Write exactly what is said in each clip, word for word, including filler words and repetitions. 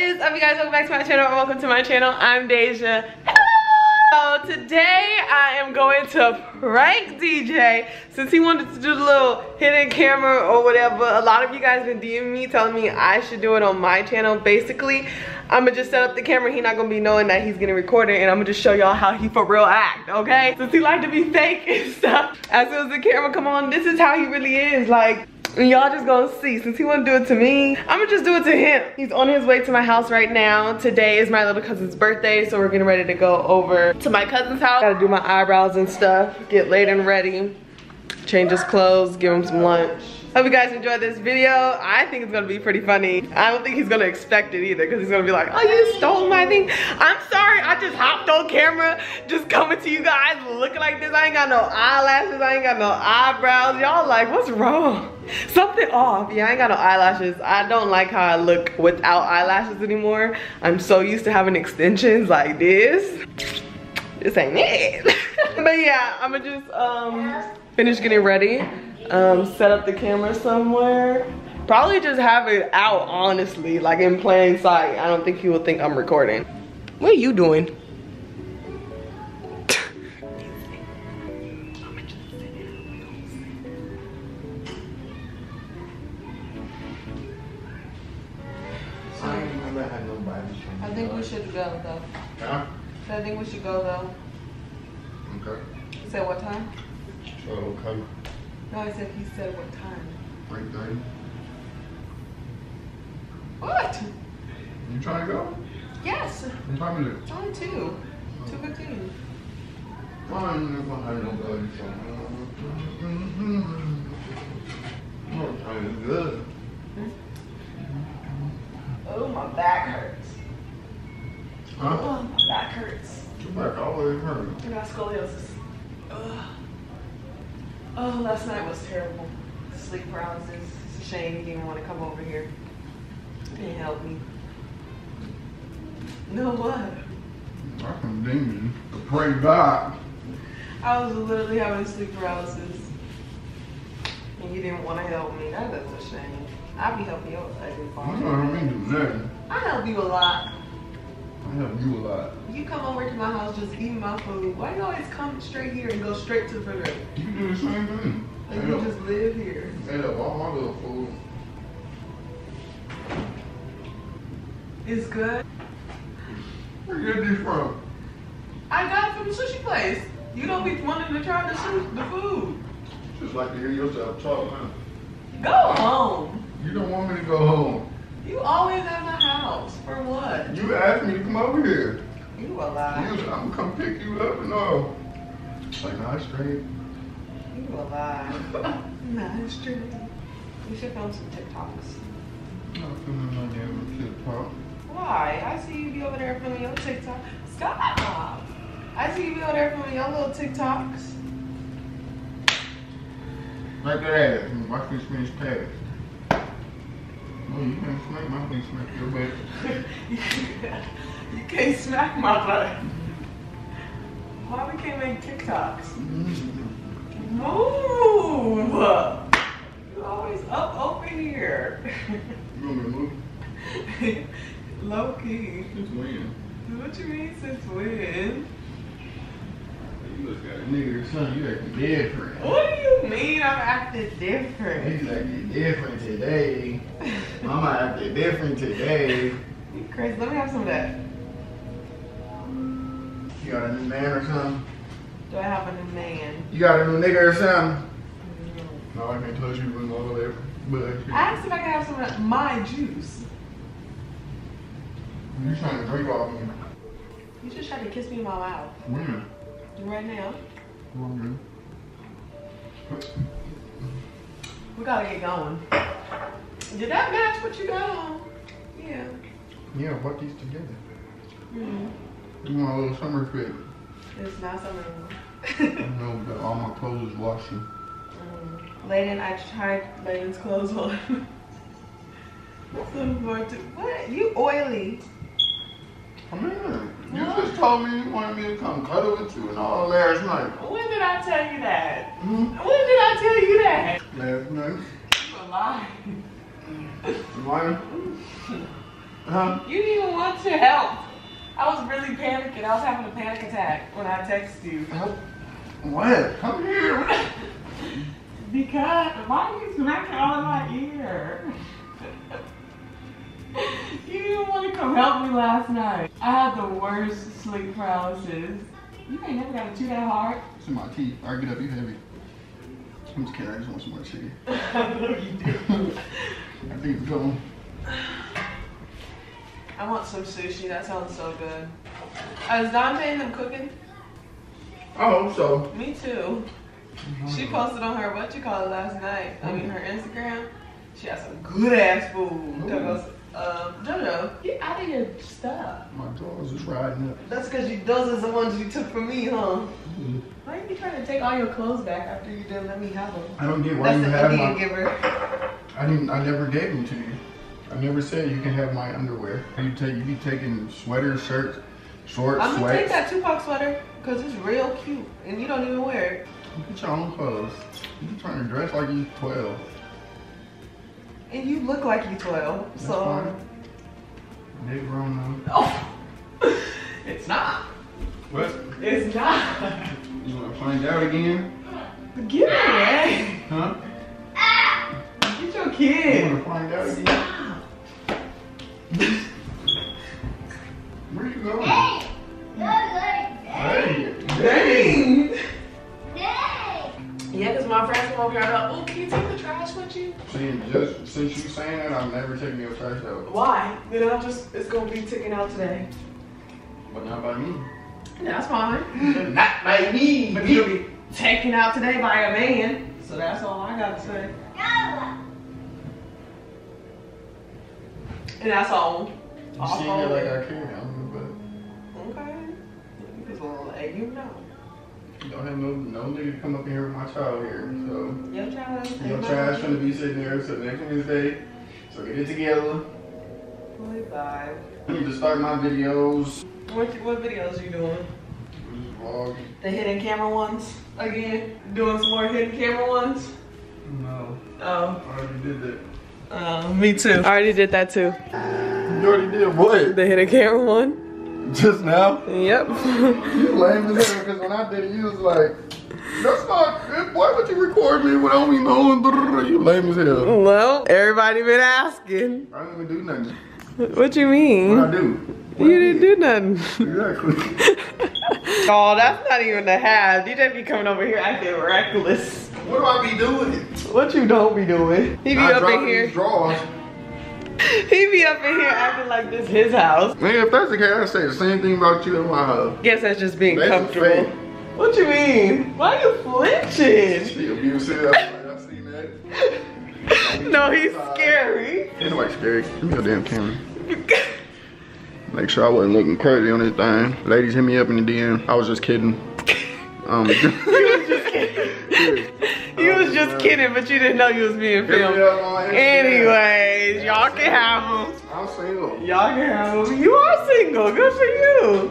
is up, you guys? Welcome back to my channel. Welcome to my channel. I'm DeJha. Hello! So today I am going to prank D J since he wanted to do the little hidden camera or whatever. A lot of you guys been DMing me telling me I should do it on my channel. Basically, I'm gonna just set up the camera. He's not gonna be knowing that he's gonna record it, and I'm gonna just show y'all how he for real act, okay? Since he like to be fake and stuff, as soon as the camera come on, this is how he really is. Like, and y'all just gonna see. Since he wanna do it to me, I'm gonna just do it to him. He's on his way to my house right now. Today is my little cousin's birthday, so we're getting ready to go over to my cousin's house. Gotta do my eyebrows and stuff, get laid and ready, change his clothes, give him some lunch. Hope you guys enjoyed this video. I think it's gonna be pretty funny. I don't think he's gonna expect it either, because he's gonna be like, oh, you stole my thing. I'm sorry, I just hopped on camera, just coming to you guys looking like this. I ain't got no eyelashes, I ain't got no eyebrows. Y'all like, what's wrong? Something off. Yeah, I ain't got no eyelashes. I don't like how I look without eyelashes anymore. I'm so used to having extensions like this. This ain't it. But yeah, I'ma just um, finish getting ready. Um, set up the camera somewhere. Probably just have it out, honestly, like in plain sight. I don't think he will think I'm recording. What are you doing? I think we should go though. Huh? I think we should go though. Okay. You said what time? So, okay. No, I said he said what time? three thirty. What? You trying to go? Yes. What time is it? It's only two. Two fifteen. Oh, my back hurts. Huh? Oh, my back hurts. Your back always hurts. I got scoliosis. Ugh. Oh, last night was terrible. Sleep paralysis. It's a shame he didn't want to come over here and help me. No, what? I can demon. Pray God. I was literally having sleep paralysis, and you didn't want to help me. That is a shame. I be helping you every far. You don't help me do nothing. I help you a lot. I help you a lot. You come over to my house just eating my food. Why you always come straight here and go straight to the refrigerator? You do the same thing. Like you just live here. Ate up all my little food. It's good. Where you get this from? I got it from the sushi place. You don't be wanting to try the sushi, the food. Just like to hear yourself talk, huh? Go home. You don't want me to go home. You always at my house. For what? You asked me to come over here. You a lie. You, I'm gonna come pick you up and all. Like, not straight. You a lie. Not straight. We should film some TikToks. I'm filming my damn TikTok. Why? I see you be over there filming your TikTok. Stop! I see you be over there filming your little TikToks. Like that ass. Watch me finish past. Oh, you can't smack my face, smack your butt. You can't smack my butt. Why we can't make TikToks? Mm-hmm. Move! You always up over here. You want me to move? Low key. Since when? What you mean since when? You look like a nigga or something. You acting different. What do you mean I'm acting different? You acting different today. Mama acting different today. You crazy. Let me have some of that. You got a new man or something? Do I have a new man? You got a new nigga or something? No, no I can't tell you what's over there. But I asked if I could have some of that, my juice. You're trying to drink off me. You just tried to kiss me in my mouth. When? Right now. Okay. We gotta get going. Did that match what you got on? Yeah. Yeah, what these together. Mm-hmm. You want a little summer fit. It's not summer anymore. I know, but all my clothes is washing. Mm. Layden, I tried Layden's clothes on. So far too. What? You oily. Come here. You what? Just told me you wanted me to come cuddle with you and all last night. When did I tell you that? Hmm? When did I tell you that? Last night. You're lying. You lying? Huh? You didn't even want your help. I was really panicking. I was having a panic attack when I texted you. Help? What? Come here. Because why are you knocking all in my ear? You didn't want to come help me last night. I had the worst sleep paralysis. You ain't never gotta chew that hard. It's in my teeth. I get up, you heavy. I'm just kidding, I just want some more shitty. I know you do. I think it's going. I want some sushi, that sounds so good. Uh, is Dante and them cooking? I hope so. Me too. She posted on her what you call it last night. Mm. I mean her Instagram. She has some good ass food. There goes, uh, JoJo, get out of your stuff. My dog's just riding up. That's because you dozens of ones you took from me, huh? Mm. Why are you trying to take all your clothes back after you didn't let me have them? I don't get why you have my. Giver. I didn't. I never gave them to you. I never said you can have my underwear. You take. You be taking sweaters, shirts, shorts, I'm gonna sweats. Take that Tupac sweater because it's real cute and you don't even wear it. Get your own clothes. You trying to dress like you twelve. And you look like you twelve, that's so. Fine. They grown now. Oh, it's not. What? It's not. You want to find out again? Get away. Huh? Ah. Get your kid. You want to find out again? Stop. Where are you going? Hey. Hey. Dang. Dang. Yeah, because my friends come over here and I'm like, oh, can you take the trash with you? See, just since you saying that, I'm never taking your trash out. Why? Then I'll just, it's going to be taken out today. But not by me. That's fine. Not by me. But you'll be taken out today by a man. So that's all I got to say. And that's all. You all see me like I care, I'm good, but. Okay. You just want to let you know. Don't have no, no nigga come up here with my child here, so. Your child. Your child's gonna be sitting there till next Wednesday. So get it together. Bye. I need to start my videos. What what videos are you doing? Vlog. The hidden camera ones again. Doing some more hidden camera ones. No. Oh. I already did that. Uh, me too. I already did that too. You already did what? The hidden camera one. Just now? Yep. You lame as hell because when I did it, you was like, that's not good. Why would you record me without me knowing? You lame as hell. Well, everybody been asking. I didn't even do nothing. What you mean? What I do? What you I didn't did? do nothing. Exactly. Oh, that's not even a half. You just be coming over here acting reckless. What do I be doing? What you don't be doing? He be I up in here. Drawers. He be up in here acting like this his house. Man, if that's the case, I say the same thing about you in my house. Guess that's just being that's comfortable. What you mean? Why are you flinching? She abusive. I seen that. No, he's scary. Anyway, scary. Give me your damn camera. Make sure I wasn't looking crazy on this thing. Ladies, hit me up in the D M. I was just kidding. Um. You was just kidding. You was just kidding, but you didn't know you was being filmed. Anyways, y'all can have them. I'm single. Y'all can have them. You are single. Good for you.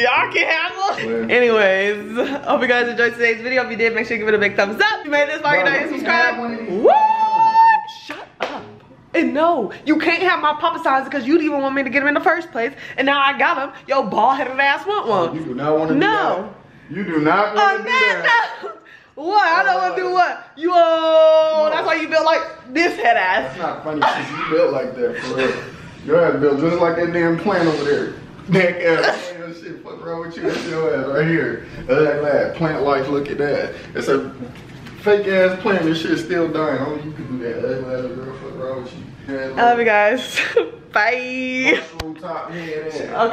Y'all can have them. Anyways, hope you guys enjoyed today's video. If you did, make sure you give it a big thumbs up. If you made this far, you know, you subscribe. What? Shut up. And no, you can't have my Papa Size because you didn't even want me to get them in the first place. And now I got them. Yo, bald-headed ass want one. Oh, you do not want to do that. You do not want to do that. No. What? I don't uh, want to do what? Yo, no. That's why you built like this head ass. That's not funny because you built like that for real. Your ass built just like that damn plant over there. Neck ass. That shit, what's wrong with you? That's your ass right here. That ass. Plant life, look at that. It's a fake ass plant. This shit's still dying. Only you can do that. That ass girl, what's wrong with you? I love you guys. Bye. Top head ass. Okay.